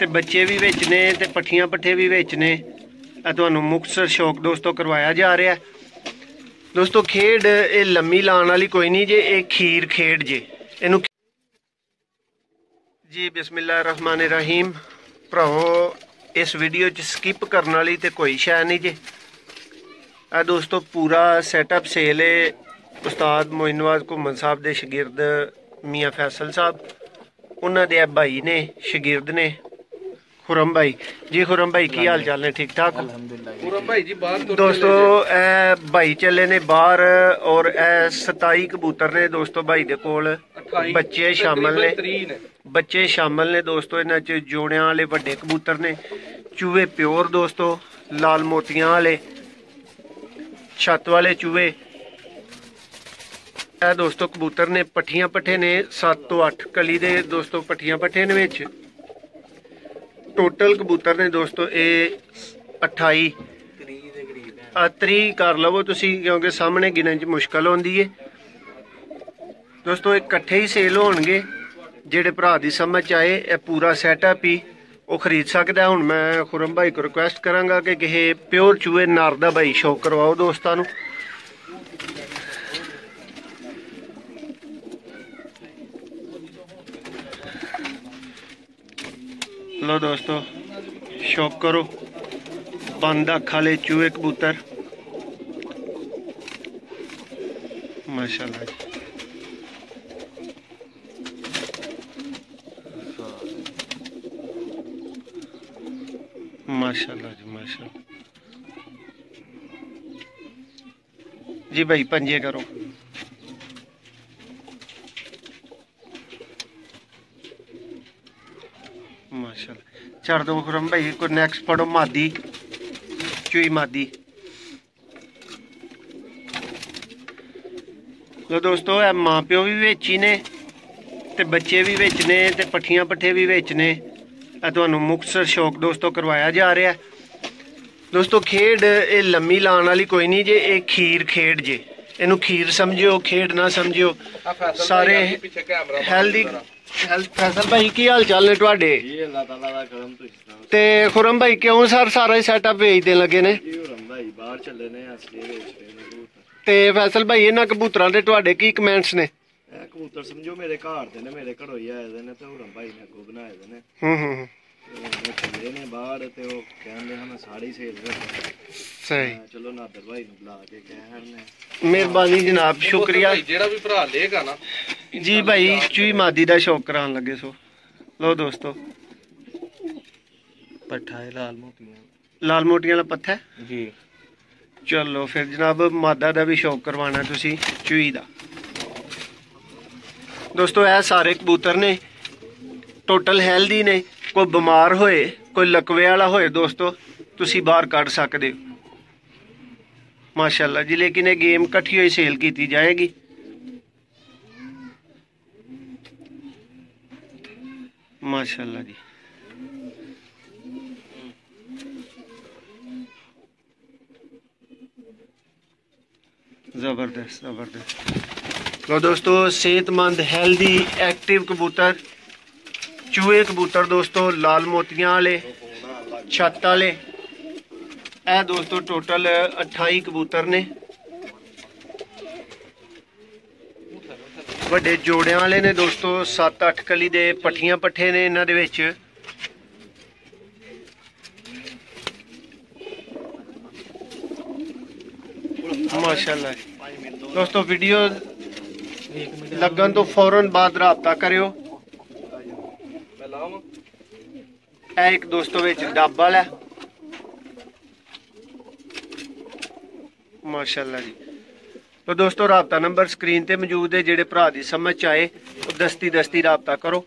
ते बच्चे भी बेच ने ते पट्ठियाँ पट्ठे भी बेच ने। तुहानू मुक्तसर शौक दोस्तों करवाया जा रहा है। दोस्तों खेड ये लम्मी लाने वाली कोई नहीं जे, ये खीर खेड जे इनू जी। बिस्मिल्लाह रहमान रहीम। भराओ इस वीडियो च स्किप करने वाली तो कोई शै नहीं जे। आ दोस्तों पूरा सैटअप सेल है उस्ताद मोइन नवाज घूमन साहब के शगिर्द मियाँ फैसल साहब उन्होंने भाई ने शगिर्द ने खुरम भाई जी। खुरम भाई की हाल चाल ने? ठीक ठाक दोस्तों। भाई चले ने बाहर और 27 कबूतर ने दोस्तों भाई दे कोल, बच्चे शामिल ने, बच्चे शामिल ने दोस्तों। इन्हां च जोड़ियां वाले वड्डे कबूतर ने, चूहे प्योर दोस्तों, लाल मोतियां वाले, छत वाले चूहे ए दोस्तों कबूतर ने। पट्ठियां पट्ठे ने 7 तो 8 कली दे दोस्तों, पट्ठियां पट्ठे ने विच। टोटल कबूतर ने दोस्तों ये 28 30 कर लवो तुसी, क्योंकि सामने गिनन च मुश्किल होंदी है दोस्तों। ये कट्ठे ही सेल होणगे, जेडे भरा दी समझ आए। ये पूरा सैटअप ही वो खरीद सकता है। हुण मैं खुरम भाई को रिक्वेस्ट करांगा कि किसी प्योर चूहे नर दा भाई शौक करवाओ दोस्तां नू। लो दोस्तों शौक करो। बंद अख वाले चूहे कबूतर माशाल्लाह। माशाल्लाह जी माशाल्लाह जी भाई। पंजे करो माशाल्लाह। चार दो खुरम भाई को नेक्स्ट पढ़ो। मादी चुई मादी। लो दोस्तों माँ प्यो भी बेची ने ते बच्चे भी बेचने ते पट्ठियाँ पट्ठे भी बेचने। तुहानू मुक्तसर शौक दोस्तों करवाया जा रहा है। दोस्तों खेड ये लम्मी लाने वाली कोई नहीं जे, ये खीर खेड जे। इनू खीर समझो, खेड ना समझो। सारे हेल्दी फैसल भाई की हाल चाल ने तुहाडे? ते खुरम भाई क्यों सर सारा ही सेटअप बेच देन लगे ने? ते फैसल भाई इन्हां कबूतरां दे तुहाडे की कमेंट्स ने? कबूतर समझो मेरे घर दे ने, मेरे घरों ही आए दे ने, ते हुरम भाई ने अग्गों बनाए दे ने। मेहरबानी जनाब शुक्रिया जी भाई। चूई मादी का शौक करान लगे सो। लो दोस्तों पट्ठा है लाल मोटियां, लाल मोटियां वाला पत्था जी। चलो फिर जनाब मादा का भी शौक करवाना तुसी चूई का। दोस्तों यह सारे कबूतर ने टोटल हेल्दी ने। कोई बीमार होए कोई लकवे वाला होए दोस्तों तुसी बाहर कढ़ सकदे हो माशाल्लाह जी। लेकिन यह गेम कट्ठी होई सेल कीती जाएगी। माशाल्लाह जी जबरदस्त जबरदस्त। लो दोस्तों सेहतमंद हेल्दी एक्टिव कबूतर, चूहे कबूतर दोस्तों, लाल मोतियां वाले, छत वाले ए दोस्तों। टोटल 28 कबूतर ने, वड्डे जोड़ियां वाले ने दोस्तों, 7-8 कली दे, पट्ठियां पट्ठे ने इन्हां दे विच। माशाल्लाह दोस्तों वीडियो लगन तो फौरन बाद राबता करियो। एक दोस्तों विच डब वाला माशाल्लाह जी। तो दोस्तों राबता नंबर स्क्रीन ते मौजूद है। जेडे भरा दी समझ आए दस्ती दस्ती राबता करो।